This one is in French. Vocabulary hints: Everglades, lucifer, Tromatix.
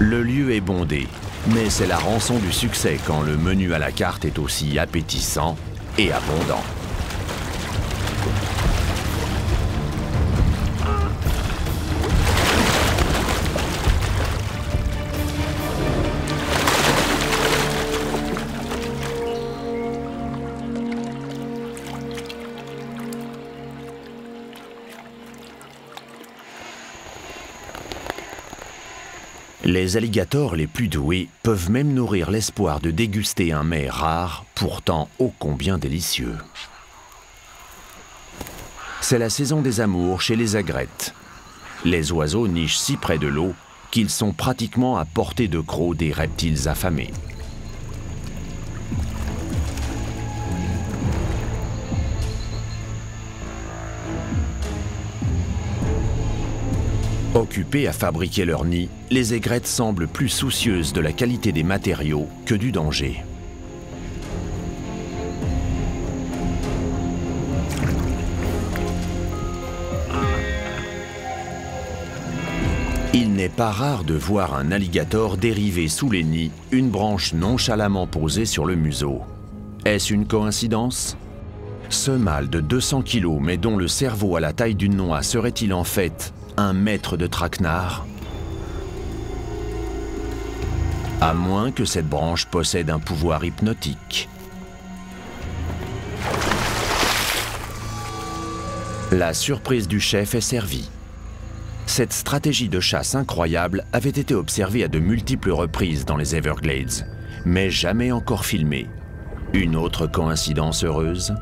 Le lieu est bondé, mais c'est la rançon du succès quand le menu à la carte est aussi appétissant et abondant. Les alligators les plus doués peuvent même nourrir l'espoir de déguster un mets rare, pourtant ô combien délicieux. C'est la saison des amours chez les aigrettes. Les oiseaux nichent si près de l'eau qu'ils sont pratiquement à portée de crocs des reptiles affamés. Occupées à fabriquer leur nid, les aigrettes semblent plus soucieuses de la qualité des matériaux que du danger. Il n'est pas rare de voir un alligator dériver sous les nids, une branche nonchalamment posée sur le museau. Est-ce une coïncidence ? Ce mâle de 200 kg, mais dont le cerveau à la taille d'une noix, serait-il en fait un maître de traquenard? À moins que cette branche possède un pouvoir hypnotique. La surprise du chef est servie. Cette stratégie de chasse incroyable avait été observée à de multiples reprises dans les Everglades, mais jamais encore filmée. Une autre coïncidence heureuse ?